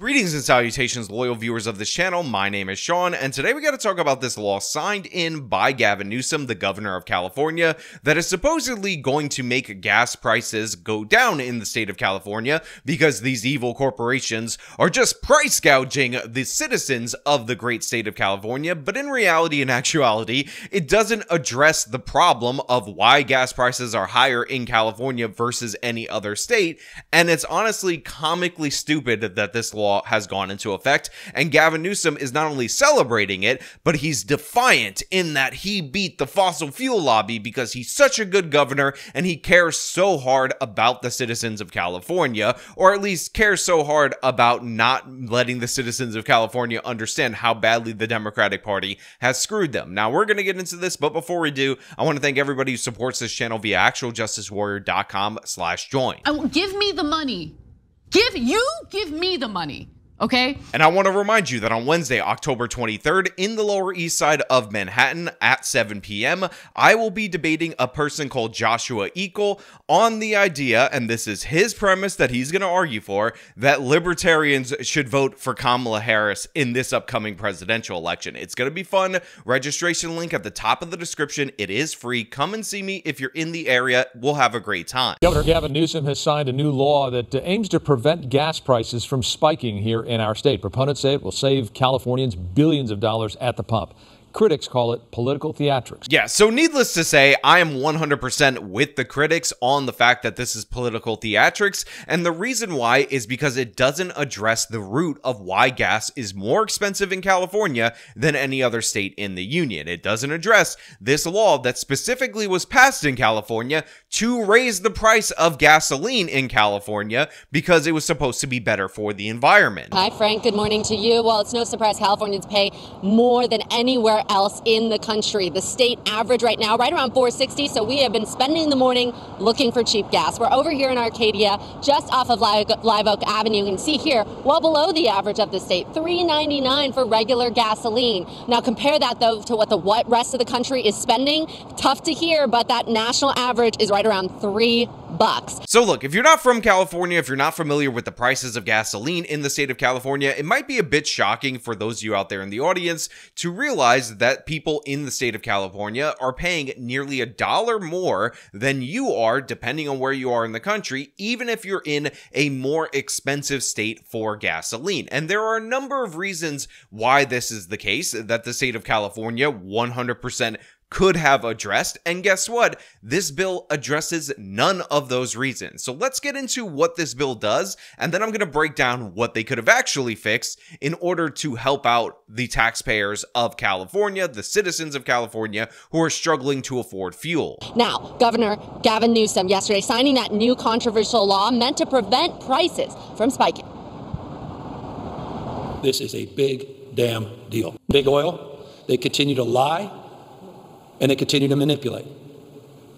Greetings and salutations, loyal viewers of this channel. My name is Sean, and today we got to talk about this law signed in by Gavin Newsom, the governor of California, that is supposedly going to make gas prices go down in the state of California because these evil corporations are just price gouging the citizens of the great state of California. But in reality and actuality, it doesn't address the problem of why gas prices are higher in California versus any other state, and it's honestly comically stupid that this law has gone into effect, and Gavin Newsom is not only celebrating it, but he's defiant in that he beat the fossil fuel lobby because he's such a good governor and he cares so hard about the citizens of California, or at least cares so hard about not letting the citizens of California understand how badly the Democratic Party has screwed them. Now, we're going to get into this, but before we do, I want to thank everybody who supports this channel via actualjusticewarrior.com/join. Give me the money. Give me the money, okay? And I want to remind you that on Wednesday, October 23rd, in the Lower East Side of Manhattan at 7 p.m., I will be debating a person called Joshua Equal on the idea, and this is his premise that he's going to argue for, that libertarians should vote for Kamala Harris in this upcoming presidential election. It's going to be fun. Registration link at the top of the description. It is free. Come and see me if you're in the area. We'll have a great time. Governor Gavin Newsom has signed a new law that aims to prevent gas prices from spiking here in our state. Proponents say it will save Californians billions of dollars at the pump. Critics call it political theatrics. Yeah, so needless to say, I am 100% with the critics on the fact that this is political theatrics, and the reason why is because it doesn't address the root of why gas is more expensive in California than any other state in the union. It doesn't address this law that specifically was passed in California to raise the price of gasoline in California because it was supposed to be better for the environment. Hi, Frank. Good morning to you. Well, it's no surprise Californians pay more than anywhere else in the country. The state average right now, right around $4.60, so we have been spending the morning looking for cheap gas. We're over here in Arcadia, just off of Live Oak Avenue. You can see here, well below the average of the state, $3.99 for regular gasoline. Now compare that, though, to what the rest of the country is spending. Tough to hear, but that national average is right around $3. So look, if you're not from California, if you're not familiar with the prices of gasoline in the state of California, it might be a bit shocking for those of you out there in the audience to realize that people in the state of California are paying nearly $1 more than you are, depending on where you are in the country, even if you're in a more expensive state for gasoline. And there are a number of reasons why this is the case, that the state of California 100% could have addressed, and guess what? This bill addresses none of those reasons. So let's get into what this bill does, and then I'm going to break down what they could have actually fixed in order to help out the taxpayers of California, the citizens of California who are struggling to afford fuel. Now, Governor Gavin Newsom yesterday signing that new controversial law meant to prevent prices from spiking. This is a big damn deal. Big oil, they continue to lie, and they continue to manipulate,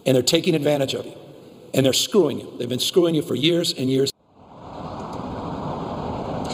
and they're taking advantage of you, and they're screwing you. They've been screwing you for years and years.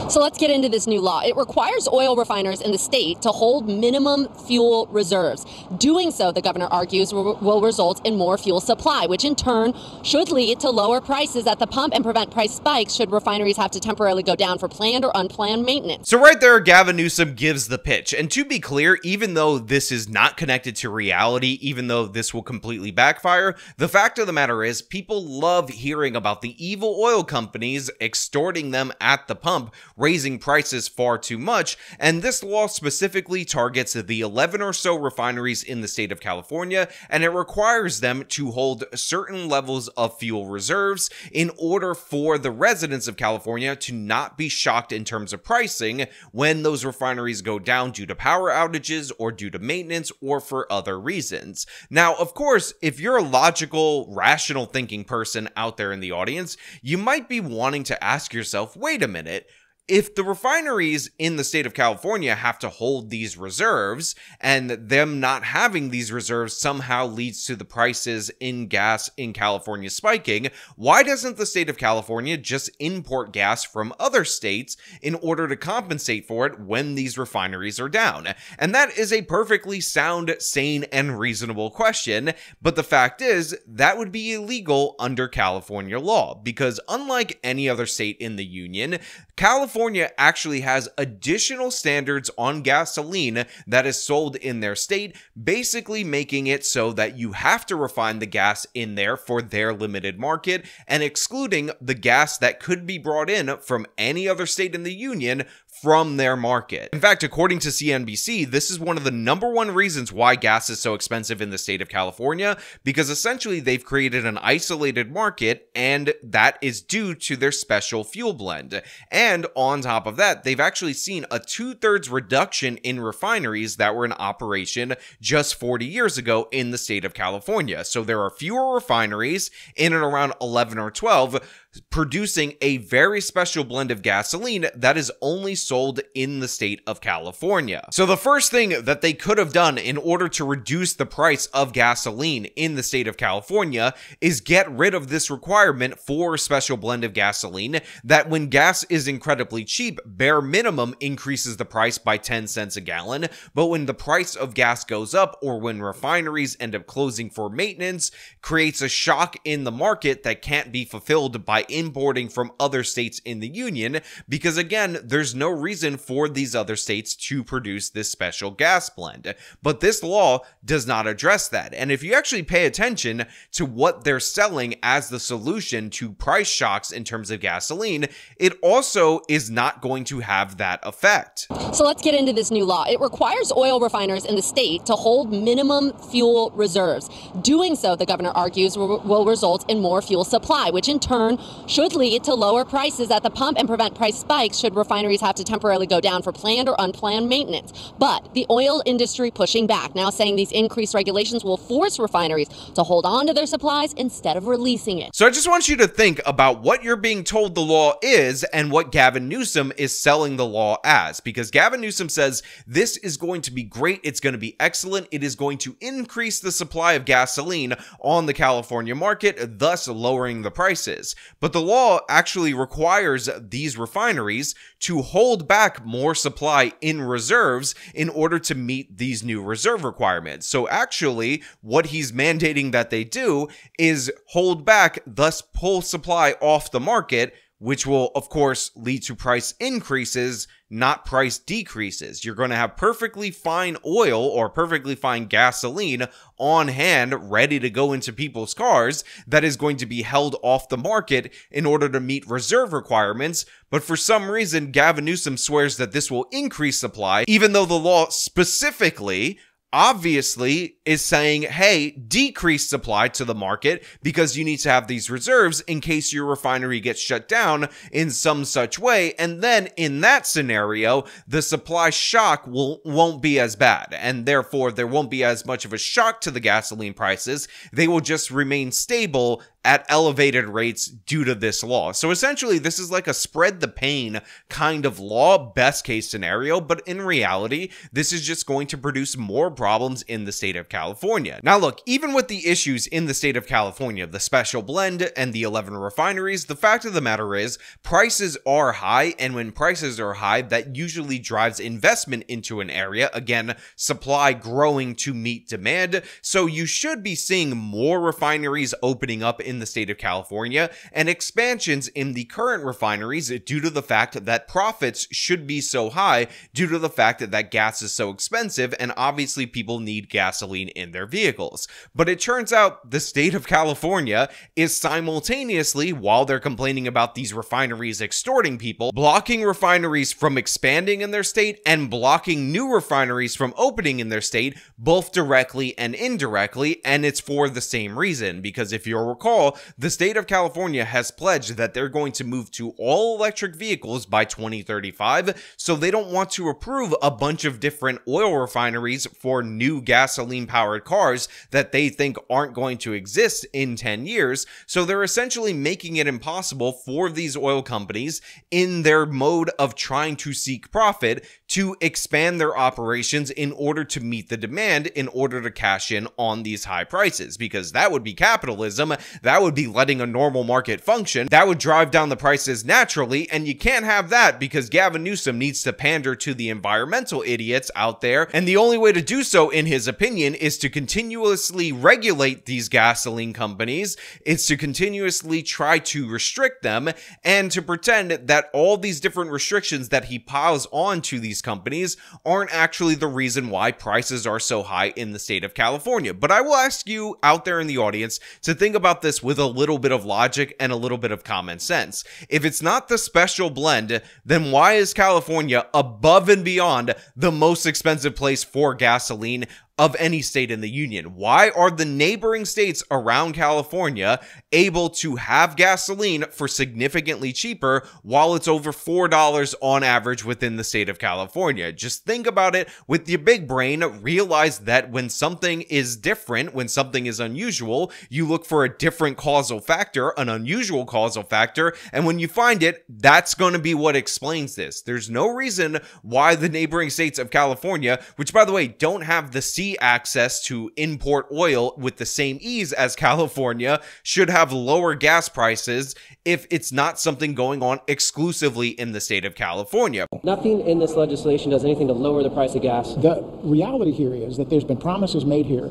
So let's get into this new law. It requires oil refiners in the state to hold minimum fuel reserves. Doing so, the governor argues, will result in more fuel supply, which in turn should lead to lower prices at the pump and prevent price spikes should refineries have to temporarily go down for planned or unplanned maintenance. So right there, Gavin Newsom gives the pitch. And to be clear, even though this is not connected to reality, even though this will completely backfire, the fact of the matter is people love hearing about the evil oil companies extorting them at the pump, raising prices far too much, and this law specifically targets the 11 or so refineries in the state of California, and it requires them to hold certain levels of fuel reserves in order for the residents of California to not be shocked in terms of pricing when those refineries go down due to power outages or due to maintenance or for other reasons. Now, of course, if you're a logical, rational thinking person out there in the audience, you might be wanting to ask yourself, wait a minute, if the refineries in the state of California have to hold these reserves, and them not having these reserves somehow leads to the prices in gas in California spiking, why doesn't the state of California just import gas from other states in order to compensate for it when these refineries are down? And that is a perfectly sound, sane, and reasonable question, but the fact is that would be illegal under California law, because unlike any other state in the union, California actually has additional standards on gasoline that is sold in their state, basically making it so that you have to refine the gas in there for their limited market and excluding the gas that could be brought in from any other state in the union from their market. In fact, according to CNBC, this is one of the #1 reasons why gas is so expensive in the state of California, because essentially they've created an isolated market, and that is due to their special fuel blend. And on top of that, they've actually seen a 2/3 reduction in refineries that were in operation just 40 years ago in the state of California. So there are fewer refineries, in and around 11 or 12, producing a very special blend of gasoline that is only sold in the state of California. So the first thing that they could have done in order to reduce the price of gasoline in the state of California is get rid of this requirement for a special blend of gasoline that, when gas is incredibly cheap, bare minimum increases the price by 10 cents a gallon. But when the price of gas goes up, or when refineries end up closing for maintenance, creates a shock in the market that can't be fulfilled by importing from other states in the union, because again, there's no reason for these other states to produce this special gas blend. But this law does not address that. And if you actually pay attention to what they're selling as the solution to price shocks in terms of gasoline, it also is not going to have that effect. So let's get into this new law. It requires oil refiners in the state to hold minimum fuel reserves. Doing so, the governor argues, will result in more fuel supply, which in turn should lead to lower prices at the pump and prevent price spikes should refineries have to temporarily go down for planned or unplanned maintenance. But the oil industry pushing back, now saying these increased regulations will force refineries to hold on to their supplies instead of releasing it. So I just want you to think about what you're being told the law is and what Gavin Newsom is selling the law as, because Gavin Newsom says this is going to be great, it's going to be excellent, it is going to increase the supply of gasoline on the California market, thus lowering the prices. But the law actually requires these refineries to hold back more supply in reserves in order to meet these new reserve requirements. So actually, what he's mandating that they do is hold back, thus pull supply off the market, which will, of course, lead to price increases, not price decreases. You're going to have perfectly fine oil or perfectly fine gasoline on hand, ready to go into people's cars, that is going to be held off the market in order to meet reserve requirements. But for some reason, Gavin Newsom swears that this will increase supply, even though the law specifically obviously is saying, hey, decrease supply to the market because you need to have these reserves in case your refinery gets shut down in some such way. And then in that scenario, the supply shock won't be as bad, and therefore there won't be as much of a shock to the gasoline prices. They will just remain stable at elevated rates due to this law. So essentially, this is like a spread the pain kind of law, best case scenario, but in reality, this is just going to produce more problems in the state of California. Now look, even with the issues in the state of California, the special blend and the 11 refineries, the fact of the matter is prices are high, and when prices are high, that usually drives investment into an area, again, supply growing to meet demand. So you should be seeing more refineries opening up in the state of California and expansions in the current refineries due to the fact that profits should be so high due to the fact that gas is so expensive, and obviously people need gasoline in their vehicles. But it turns out the state of California is simultaneously, while they're complaining about these refineries extorting people, blocking refineries from expanding in their state and blocking new refineries from opening in their state, both directly and indirectly, and it's for the same reason. Because if you'll recall, the state of California has pledged that they're going to move to all electric vehicles by 2035, so they don't want to approve a bunch of different oil refineries for new gasoline-powered cars that they think aren't going to exist in 10 years, so they're essentially making it impossible for these oil companies, in their mode of trying to seek profit, to expand their operations in order to meet the demand, in order to cash in on these high prices, because that would be capitalism. That would be letting a normal market function. That would drive down the prices naturally, and you can't have that because Gavin Newsom needs to pander to the environmental idiots out there, and the only way to do so, in his opinion, is to continuously regulate these gasoline companies. It's to continuously try to restrict them and to pretend that all these different restrictions that he piles on to these companies aren't actually the reason why prices are so high in the state of California. But I will ask you out there in the audience to think about this with a little bit of logic and a little bit of common sense. If it's not the special blend, then why is California above and beyond the most expensive place for gasoline of any state in the union? Why are the neighboring states around California able to have gasoline for significantly cheaper while it's over $4 on average within the state of California? Just think about it with your big brain. Realize that when something is different, when something is unusual, you look for a different causal factor, an unusual causal factor, and when you find it, that's going to be what explains this. There's no reason why the neighboring states of California, which by the way don't have the sea access to import oil with the same ease as California, should have lower gas prices if it's not something going on exclusively in the state of California. Nothing in this legislation does anything to lower the price of gas. The reality here is that there's been promises made here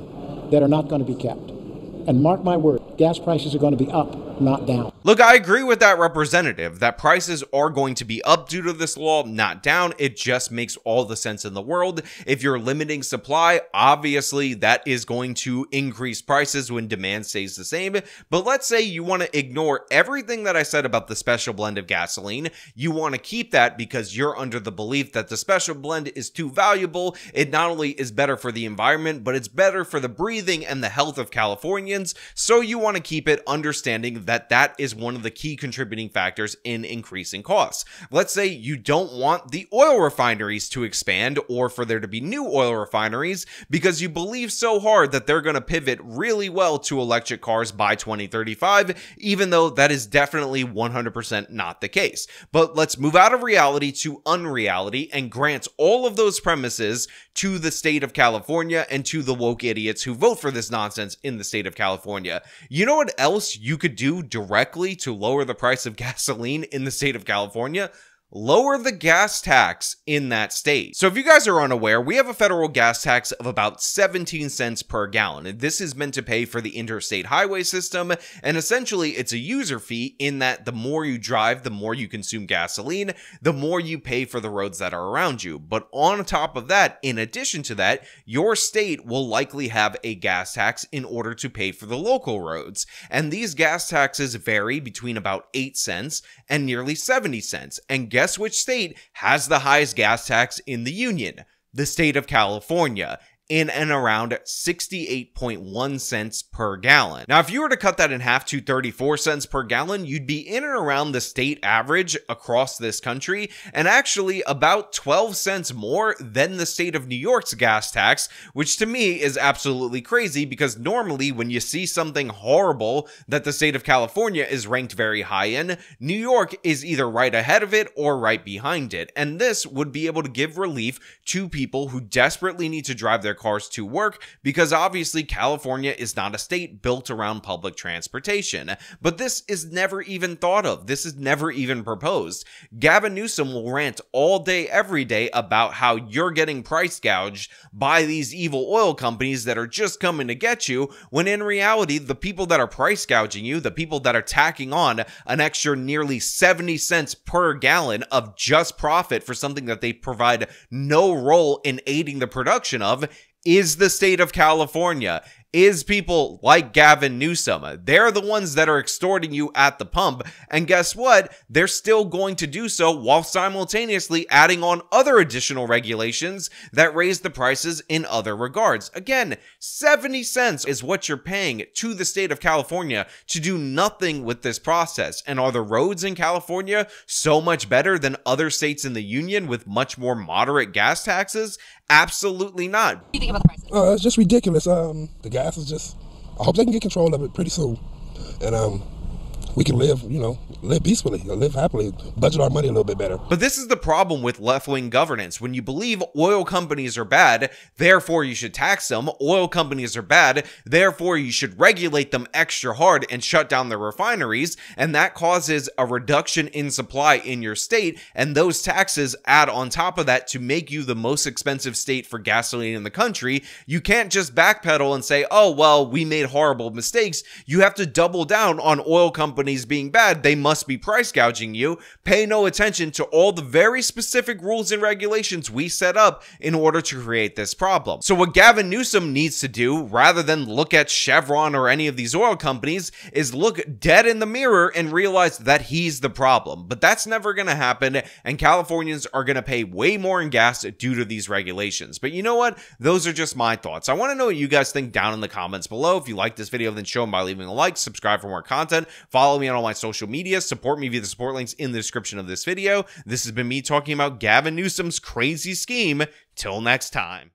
that are not going to be kept. And mark my word, gas prices are going to be up, not down. Look, I agree with that representative that prices are going to be up due to this law, not down. It just makes all the sense in the world. If you're limiting supply, obviously that is going to increase prices when demand stays the same. But let's say you want to ignore everything that I said about the special blend of gasoline. You want to keep that because you're under the belief that the special blend is too valuable. It not only is better for the environment, but it's better for the breathing and the health of Californians. So you want to keep it, understanding that that is one of the key contributing factors in increasing costs. Let's say you don't want the oil refineries to expand or for there to be new oil refineries because you believe so hard that they're going to pivot really well to electric cars by 2035, even though that is definitely 100% not the case. But let's move out of reality to unreality and grant all of those premises to the state of California and to the woke idiots who vote for this nonsense in the state of California. You know what else you could do directly to lower the price of gasoline in the state of California? Lower the gas tax in that state. So if you guys are unaware, we have a federal gas tax of about 17 cents per gallon, and this is meant to pay for the interstate highway system, and essentially it's a user fee in that the more you drive, the more you consume gasoline, the more you pay for the roads that are around you. But on top of that, in addition to that, your state will likely have a gas tax in order to pay for the local roads, and these gas taxes vary between about 8 cents and nearly 70 cents, and guess which state has the highest gas tax in the union? The state of California, in and around 68.1 cents per gallon. Now, if you were to cut that in half to 34 cents per gallon, you'd be in and around the state average across this country, and actually about 12 cents more than the state of New York's gas tax, which to me is absolutely crazy because normally when you see something horrible that the state of California is ranked very high in, New York is either right ahead of it or right behind it. And this would be able to give relief to people who desperately need to drive their cars to work, because obviously California is not a state built around public transportation. But this is never even thought of. This is never even proposed. Gavin Newsom will rant all day, every day about how you're getting price gouged by these evil oil companies that are just coming to get you, when in reality, the people that are price gouging you, the people that are tacking on an extra nearly 70 cents per gallon of just profit for something that they provide no role in aiding the production of, is the state of California, is people like Gavin Newsom. They're the ones that are extorting you at the pump. And guess what? They're still going to do so while simultaneously adding on other additional regulations that raise the prices in other regards. Again, 70 cents is what you're paying to the state of California to do nothing with this process. And are the roads in California so much better than other states in the union with much more moderate gas taxes? Absolutely not. What do you think about the prices? It's just ridiculous. The gas is just, I hope they can get control of it pretty soon. And we can live, you know, live peacefully, live happily, budget our money a little bit better. But this is the problem with left-wing governance. When you believe oil companies are bad, therefore you should tax them. Oil companies are bad, therefore you should regulate them extra hard and shut down their refineries. And that causes a reduction in supply in your state. And those taxes add on top of that to make you the most expensive state for gasoline in the country. You can't just backpedal and say, oh, well, we made horrible mistakes. You have to double down on oil companies being bad. They must be price gouging you. Pay no attention to all the very specific rules and regulations we set up in order to create this problem. So what Gavin Newsom needs to do, rather than look at Chevron or any of these oil companies, is look dead in the mirror and realize that he's the problem. But that's never going to happen, and Californians are going to pay way more in gas due to these regulations. But you know what? Those are just my thoughts. I want to know what you guys think down in the comments below. If you like this video, then show them by leaving a like, subscribe for more content, follow me on all my social media, support me via the support links in the description of this video. This has been me talking about Gavin Newsom's crazy scheme. Till next time.